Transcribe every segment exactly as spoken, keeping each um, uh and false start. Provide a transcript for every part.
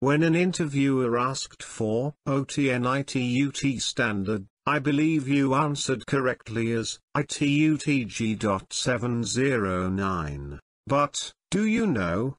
When an interviewer asked for O T N I T U T standard, I believe you answered correctly as I T U T G seven oh nine. But, do you know?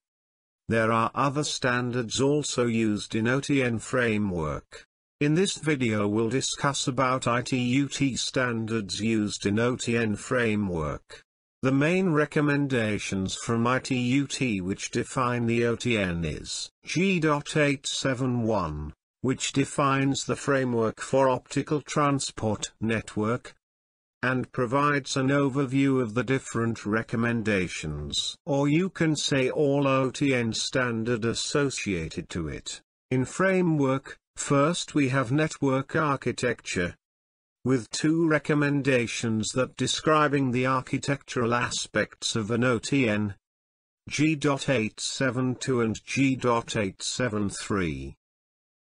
There are other standards also used in O T N framework. In this video we'll discuss about I T U T standards used in O T N framework. The main recommendations from I T U T which define the O T N is G eight seventy-one, which defines the framework for optical transport network, and provides an overview of the different recommendations, or you can say all O T N standard associated to it. In framework, first we have network architecture, with two recommendations that describing the architectural aspects of an O T N, G eight seventy-two and G eight seventy-three.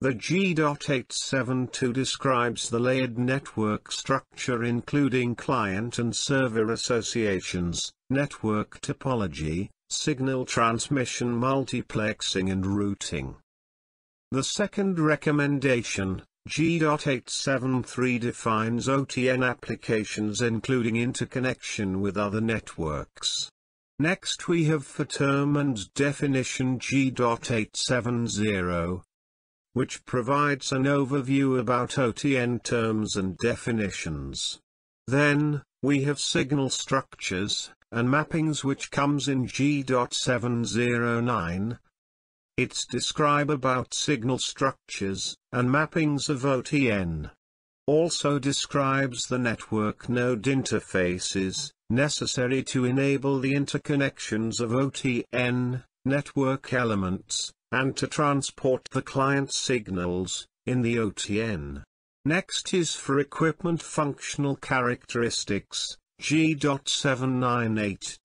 The G eight seventy-two describes the layered network structure including client and server associations, network topology, signal transmission multiplexing and routing. The second recommendation, G eight seventy-three, defines O T N applications including interconnection with other networks. Next we have for term and definition G eight seventy, which provides an overview about O T N terms and definitions. Then, we have signal structures and mappings which comes in G eight seventy-nine. It's describe about signal structures and mappings of O T N. Also describes the network node interfaces necessary to enable the interconnections of O T N network elements and to transport the client signals in the O T N. Next is for equipment functional characteristics, G eight seventy-eight.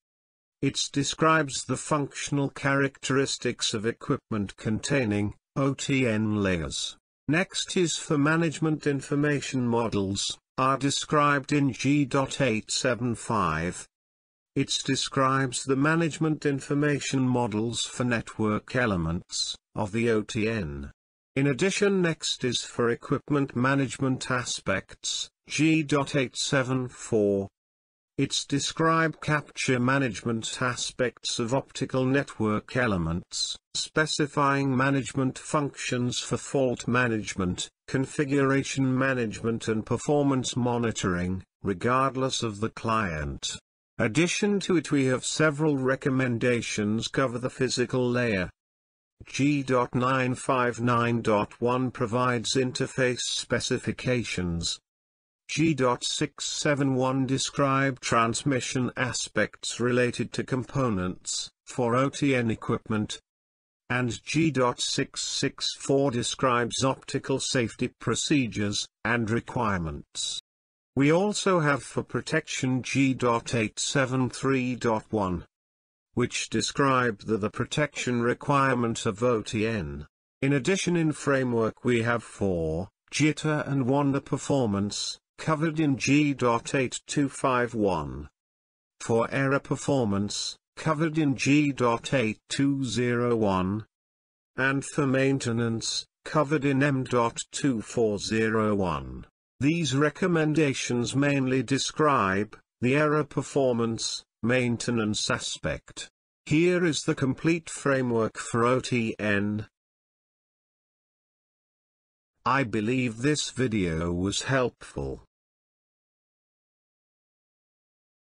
It describes the functional characteristics of equipment containing O T N layers. Next is for management information models, are described in G eight seventy-five. It describes the management information models for network elements of the O T N. In addition, next is for equipment management aspects, G eight seventy-four. It's describe capture management aspects of optical network elements, specifying management functions for fault management, configuration management and performance monitoring, regardless of the client. Addition to it we have several recommendations cover the physical layer. G nine five nine point one provides interface specifications. G six seventy-one describe transmission aspects related to components for O T N equipment, and G six sixty-four describes optical safety procedures and requirements. We also have for protection G eight seventy-three point one, which describe the, the protection requirement of O T N. In addition, in framework we have for jitter and wander performance, covered in G eight two five one. For error performance, covered in G eight two zero one. And for maintenance, covered in M two four zero one. These recommendations mainly describe the error performance, maintenance aspect. Here is the complete framework for O T N. I believe this video was helpful.